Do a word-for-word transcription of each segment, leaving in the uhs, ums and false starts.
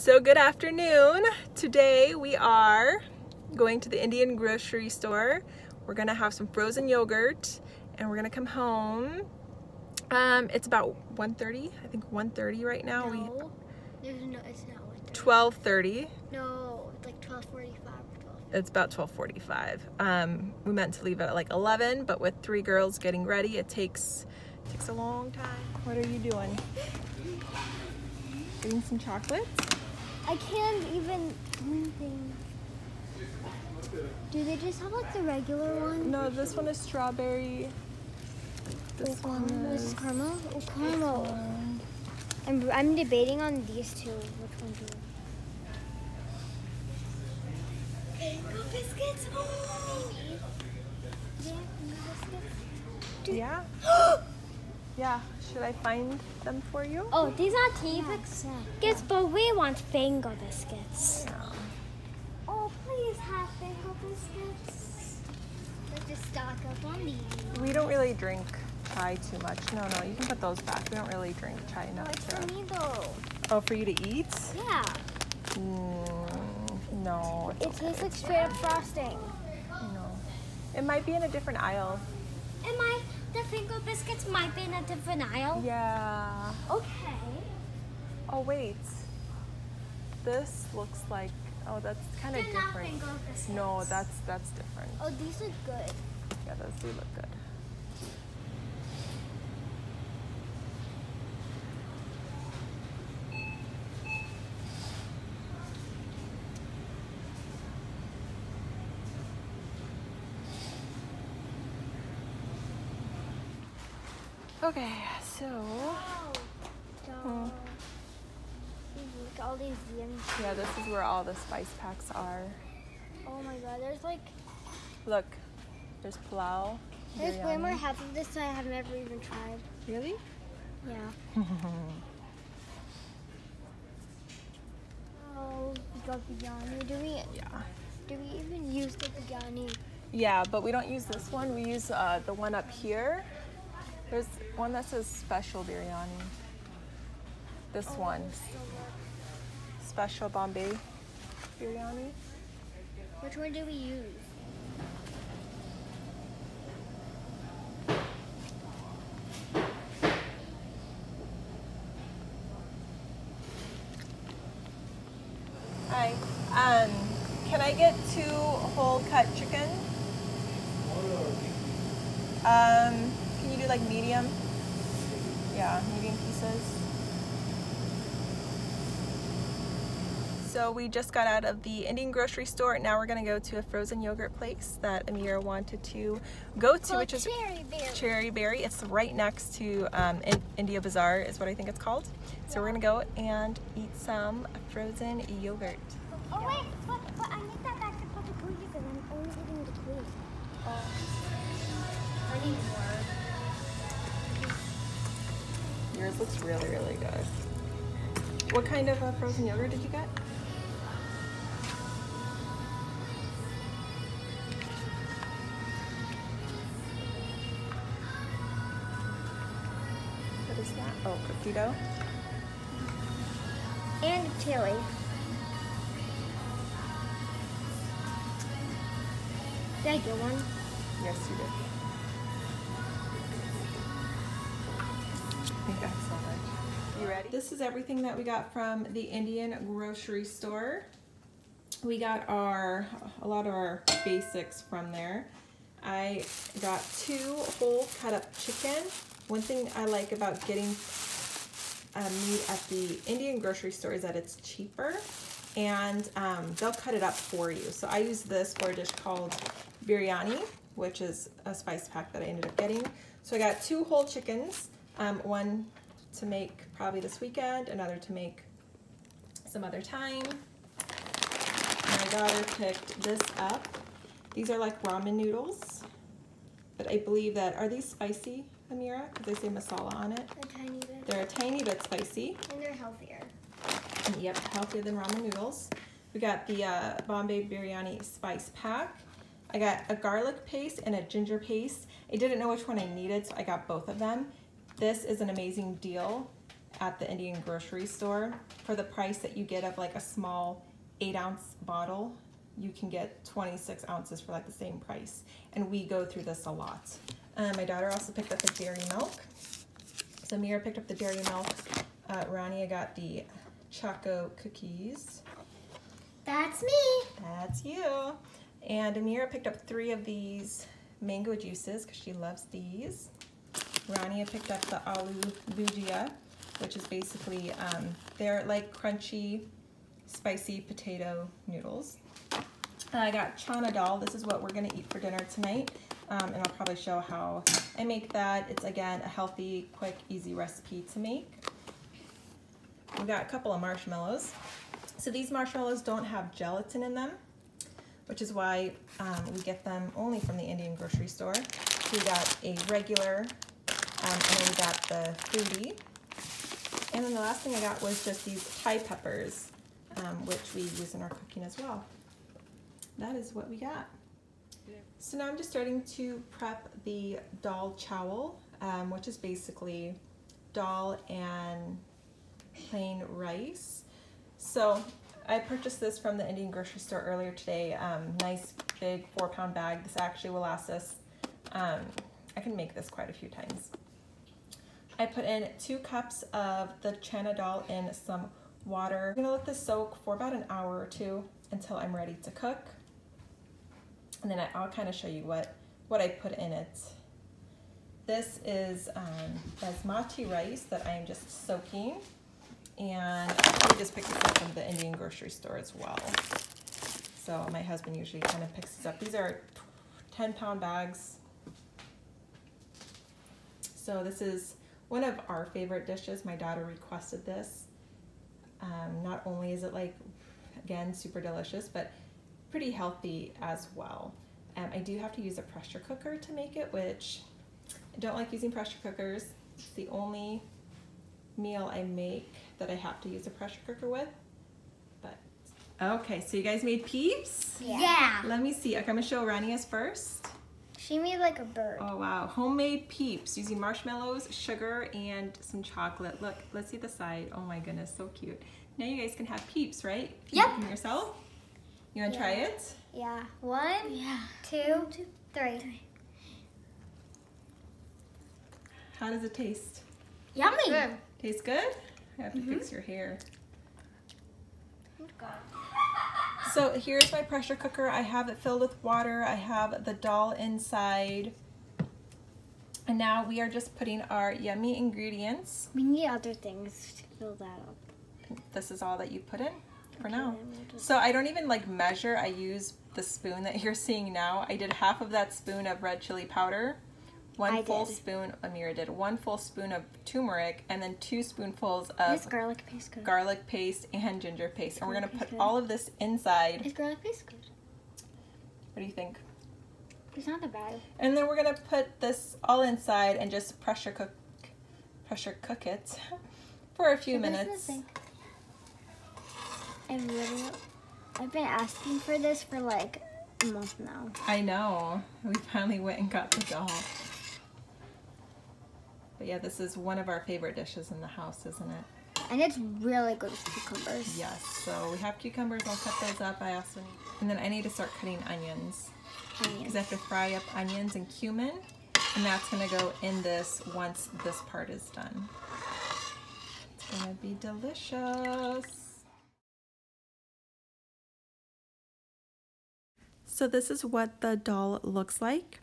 So good afternoon. Today we are going to the Indian grocery store. We're gonna have some frozen yogurt and we're gonna come home. Um, it's about one thirty, I think one thirty right now. No, we, no it's not twelve thirty. No, it's like twelve forty-five or twelve thirty. It's about twelve forty-five. Um, we meant to leave at like eleven, but with three girls getting ready, it takes, it takes a long time. What are you doing? Getting some chocolates? I can't even do things. Do they just have like the regular one? No, this one is strawberry. This oh, one is caramel. Oh, caramel. One. I'm I'm debating on these two. Which one do? Mango biscuits. Oh. Yeah. Biscuits. Yeah. Yeah. Should I find them for you? Oh, these are tea biscuits, yeah, yeah, yeah. But we want mango biscuits. Yeah. Oh, please have mango biscuits. Let's just stock up on these. We don't really drink chai too much. No, no, you can put those back. We don't really drink chai enough. No, it's for me though. Oh, for you to eat? Yeah. Mm, no. It tastes okay. Like straight up frosting. No. It might be in a different aisle. It might. The finger biscuits might be in a different aisle. Yeah. Okay. Oh wait. This looks like, oh, that's kind of different. Not finger biscuits. No, that's that's different. Oh, these look good. Yeah, those do look good. Okay, so oh, hmm. all these yums. Yeah, this is where all the spice packs are. Oh my god, there's like look, there's pulao. There's biryani. Way more half of this that I have never even tried. Really? Yeah. Oh, we got biryani. Do we? Yeah. Do we even use the biryani? Yeah, but we don't use this one. We use uh, the one up here. There's one that says special biryani. This oh, one. So special Bombay biryani. Which one do we use? Hi. Um, can I get two whole cut chicken? Um. Can you do like medium? Yeah, medium pieces. So we just got out of the Indian grocery store. Now we're gonna go to a frozen yogurt place that Amira wanted to go to, which is Cherry Berry. Cherry Berry. It's right next to um, India Bazaar is what I think it's called. So yeah. We're gonna go and eat some frozen yogurt. Oh wait, but, but I need that back to put the cookies in. I'm only eating the cookies. Oh. I need more. Yours looks really, really good. What kind of uh, frozen yogurt did you get? What is that? Oh, cookie dough. And chili. Did I get one? Yes, you did. Thank you so much. You ready? This is everything that we got from the Indian grocery store. We got our a lot of our basics from there. I got two whole cut up chicken. One thing I like about getting uh, meat at the Indian grocery store is that it's cheaper and um, they'll cut it up for you. So I use this for a dish called biryani, which is a spice pack that I ended up getting. So I got two whole chickens. Um, one to make probably this weekend, another to make some other time. My daughter picked this up. These are like ramen noodles, but I believe that, are these spicy, Amira? Because they say masala on it. A tiny bit. They're a tiny bit spicy. And they're healthier. Yep, healthier than ramen noodles. We got the uh, Bombay Biryani Spice Pack. I got a garlic paste and a ginger paste. I didn't know which one I needed, so I got both of them. This is an amazing deal. at the Indian grocery store. For the price that you get of like a small eight ounce bottle, you can get twenty-six ounces for like the same price. And we go through this a lot. Um, my daughter also picked up the Dairy Milk. So Mira picked up the Dairy Milk. Uh, Rania got the Choco Cookies. That's me. That's you. And Amira picked up three of these mango juices because she loves these. Rania picked up the aloo bujia, which is basically, um, they're like crunchy, spicy potato noodles. And I got chana dal. This is what we're gonna eat for dinner tonight. Um, and I'll probably show how I make that. It's again, a healthy, quick, easy recipe to make. We got a couple of marshmallows. So these marshmallows don't have gelatin in them, which is why um, we get them only from the Indian grocery store. So we got a regular, um, and then we got the fruity. And then the last thing I got was just these Thai peppers, um, which we use in our cooking as well. That is what we got. So now I'm just starting to prep the dal chawal, um, which is basically dal and plain rice. So I purchased this from the Indian grocery store earlier today. Um, nice big four pound bag. This actually will last us, um, I can make this quite a few times. I put in two cups of the chana dal in some water. I'm gonna let this soak for about an hour or two until I'm ready to cook. And then I'll kind of show you what, what I put in it. This is um, basmati rice that I am just soaking. And we just picked this up from the Indian grocery store as well. So my husband usually kind of picks these up. These are ten pound bags. So this is one of our favorite dishes. My daughter requested this. Um, not only is it like, again, super delicious, but pretty healthy as well. Um, I do have to use a pressure cooker to make it, which I don't like using pressure cookers. It's the only meal I make that I have to use a pressure cooker with, but. Okay, so you guys made peeps? Yeah. yeah. Let me see, okay, I'm gonna show Rania's first. She made like a bird. Oh wow, homemade peeps using marshmallows, sugar, and some chocolate. Look, let's see the side. Oh my goodness, so cute. Now you guys can have peeps, right? Peep yep. From yourself? You wanna yeah. try it? Yeah, one, yeah. Two, two, three. three. How does it taste? Yummy. Good. Tastes good? I have to mm-hmm. fix your hair. So here's my pressure cooker. I have it filled with water. I have the dal inside. And now we are just putting our yummy ingredients. We need other things to fill that up. This is all that you put in for okay, now. So I don't even like measure. I use the spoon that you're seeing now. I did half of that spoon of red chili powder. One I full did. spoon, Amira did, one full spoon of turmeric and then two spoonfuls of is garlic paste good? garlic paste and ginger paste. Is and we're gonna put good? all of this inside. Is garlic paste good? What do you think? It's not that bad. And then we're gonna put this all inside and just pressure cook, pressure cook it for a few so minutes. I've really, I've been asking for this for like a month now. I know, we finally went and got the doll. But yeah, this is one of our favorite dishes in the house, isn't it? And it's really good with cucumbers. Yes, so we have cucumbers. I'll cut those up. I also need... And then I need to start cutting onions. Onions. Because I have to fry up onions and cumin. And that's going to go in this once this part is done. It's going to be delicious. So this is what the dal looks like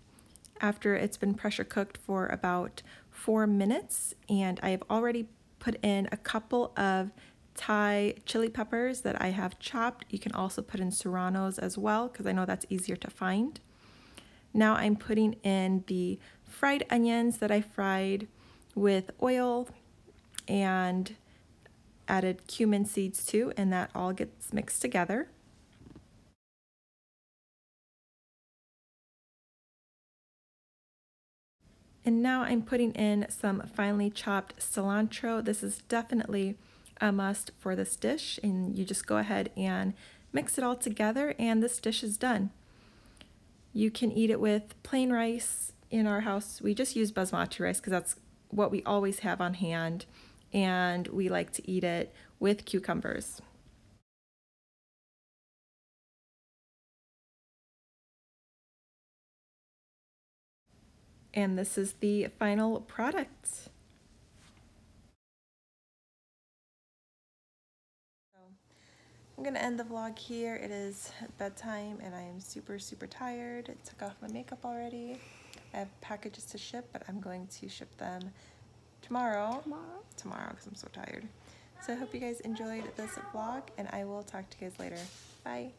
after it's been pressure cooked for about four minutes, and I have already put in a couple of Thai chili peppers that I have chopped. You can also put in serranos as well, because I know that's easier to find. Now I'm putting in the fried onions that I fried with oil and added cumin seeds too, and that all gets mixed together. And now I'm putting in some finely chopped cilantro. This is definitely a must for this dish, and you just go ahead and mix it all together, and this dish is done. You can eat it with plain rice. In our house, we just use basmati rice because that's what we always have on hand, and we like to eat it with cucumbers. And this is the final product. I'm gonna end the vlog here. It is bedtime and I am super, super tired. I took off my makeup already. I have packages to ship, but I'm going to ship them tomorrow. Tomorrow? Tomorrow, because I'm so tired. So I hope you guys enjoyed this vlog and I will talk to you guys later. Bye.